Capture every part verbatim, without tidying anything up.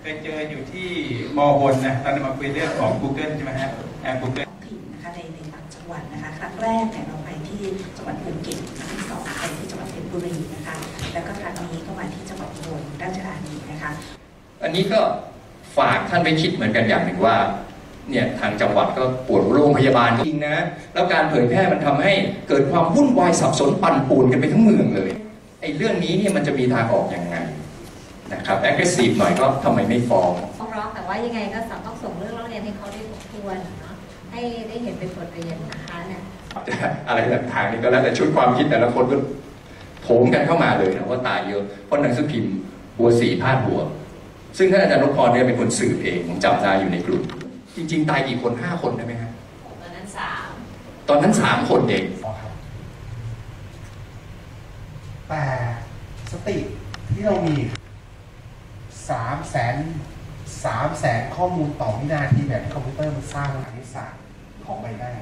เคยเจออยู่ที่มอบนนะตอนนี้มาคุยเรื่องของ Google ใช่ไหมฮะแอป Google นะคะในในต่างจังหวัดนะคะครั้งแรกเนี่ยเราไปที่จังหวัดภูเก็ตครั้งที่สองไปที่จังหวัดเพชรบุรีนะคะแล้วก็ครั้งนี้ก็มาที่จังหวัดอุบลราชธานีนะคะอันนี้ก็ฝากท่านไปคิดเหมือนกันอย่างหนึ่งว่าเนี่ยทางจังหวัดก็ปวดโรงพยาบาลจริงนะแล้วการเผยแพร่มันทำให้เกิดความวุ่นวายสับสนปั่นป่วนกันไปทั้งเมืองเลยไอ้เรื่องนี้เนี่ยมันจะมีทางออกยังไงนะครับ aggressive หน่อยก็ทำไมไม่ฟ้องฟ้องร้องแต่ว่ายังไงก็สามารถต้องส่งเรื่องร้องเรียนให้เขาได้ทบทวนเนาะให้ได้เห็นเป็นบทเรียนนะคะเนี่ยอะไรต่างๆนี่ก็แล้วแต่ชุดความคิดแต่ละคนก็โถมกันเข้ามาเลยนะว่าตายเยอะเพราะหนังสือพิมพ์บัวสีพาดหัวซึ่งท่านอาจารย์นพพรเนี่ยเป็นคนสืบเองผมจำได้อยู่ในกลุ่มจริงๆตายกี่คนห้าคนได้ไหมฮะตอนนั้นสามตอนนั้นสามคนเองแต่สติที่เรามีสามแสนสามแสนข้อมูลต่อวินาทีแบบคอมพิวเตอร์มันสร้างคณิตศาสตร์ของใบหน้า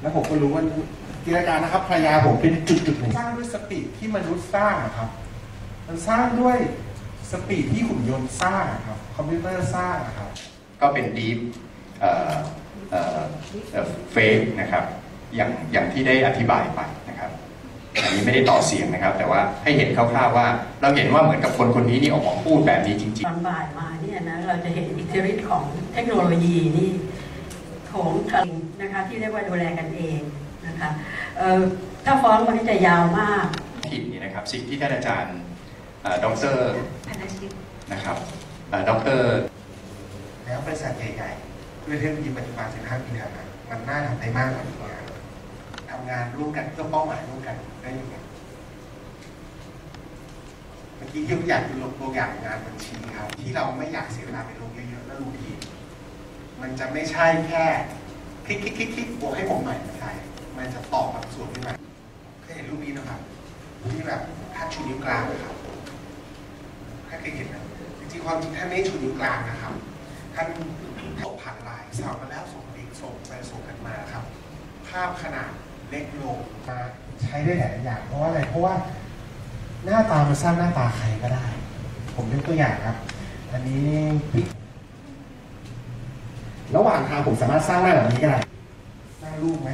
แล้วผมก็รู้ว่ากิจการนะครับภรรยาผมเป็นจุดจุดหนึ่งสร้างด้วยสปีดที่มนุษย์สร้างครับมันสร้างด้วยสปีดที่หุ่นยนต์สร้างครับคอมพิวเตอร์สร้างครับก็เป็นดีฟเฟกนะครับอย่างอย่างที่ได้อธิบายไปนะครับอันนี้ไม่ได้ต่อเสียงนะครับแต่ว่าให้เห็นคร่าวๆว่าเราเห็นว่าเหมือนกับคนคนนี้นี่ออกมาพูดแบบนี้จริงๆตอนบ่ายมาเนี่ยนะเราจะเห็นอิทธิฤทธิ์ของเทคโนโลยีนี่ของทางนะคะที่เรียกว่าดูแลกันเองนะคะถ้าฟ้องมันจะยาวมากผิดนี่นะครับสิ่งที่ท่านอาจารย์ดร.นะครับดร.แล้วบริษัทใหญ่ๆด้วยเทคโนโลยีปัจจุบันสิบห้าปีแล้วมันน่าทำได้มากกว่านี้ทำงานร่วมกันเพื่อเป้าหมายร่วมกันได้ยังไงเมื่อกี้ที่ผมอยากดูตัวอย่างงานบัญชีครับที่เราไม่อยากเสียเวลาไปลงเยอะๆแล้วรู้ทีมันจะไม่ใช่แค่คลิกคลิกคลิกคลิกบวกให้ผมใหม่ใช่มันจะตอบแบบส่วนขึ้นมาเคยเห็นรูปนี้นะครับที่แบบท่านชูนิ้วกลางนะครับท่านเคยเห็นนะจริงๆความจริงท่านไม่ชูนิ้วกลางนะครับท่านตกผ่านลายสาวมาแล้วส่งอีกส่งไปส่งกันมาครับภาพขนาดเล็กลงมาใช้ได้หลายอย่างเพราะว่าอะไรเพราะว่าหน้าตามันสร้างหน้าตาใครก็ได้ผมยกตัวอย่างครับอันนี้ระหว่างทางผมสามารถสร้างหน้าแบบนี้ก็ได้หน้าลูกไหม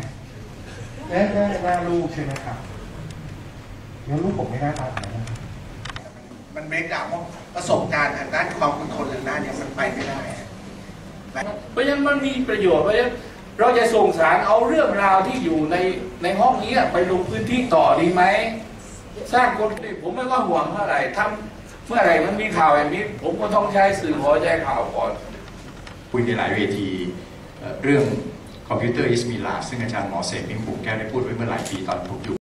หน้าหน้าลูกใช่ไหมครับแล้วลูกผมไม่หน้าตาแบบนั้นมันเบรกดาวน์ประสบการณ์ทางด้านความคุ้นคนทางด้านนี้มันไปไม่ได้เพราะฉะนั้นมันมีประโยชน์เพราะฉะนั้นเราจะส่งสารเอาเรื่องราวที่อยู่ในในห้องนี้ไปลงพื้นที่ต่อดีไหมสร้างคนนี้ผมไม่ก็ห่วงเมื่อไหร่ทำเมื่อไหร่มันมีข่าวแบบนี้ผมก็ต้องใช้สื่อขอแจ้งข่าวก่อนคุยในหลายเวทีเรื่องคอมพิวเตอร์อิสมิลาซึ่งอาจารย์หมอเสกมิ่งบุกแก้วได้พูดไว้เมื่อหลายปีตอนผมอยู่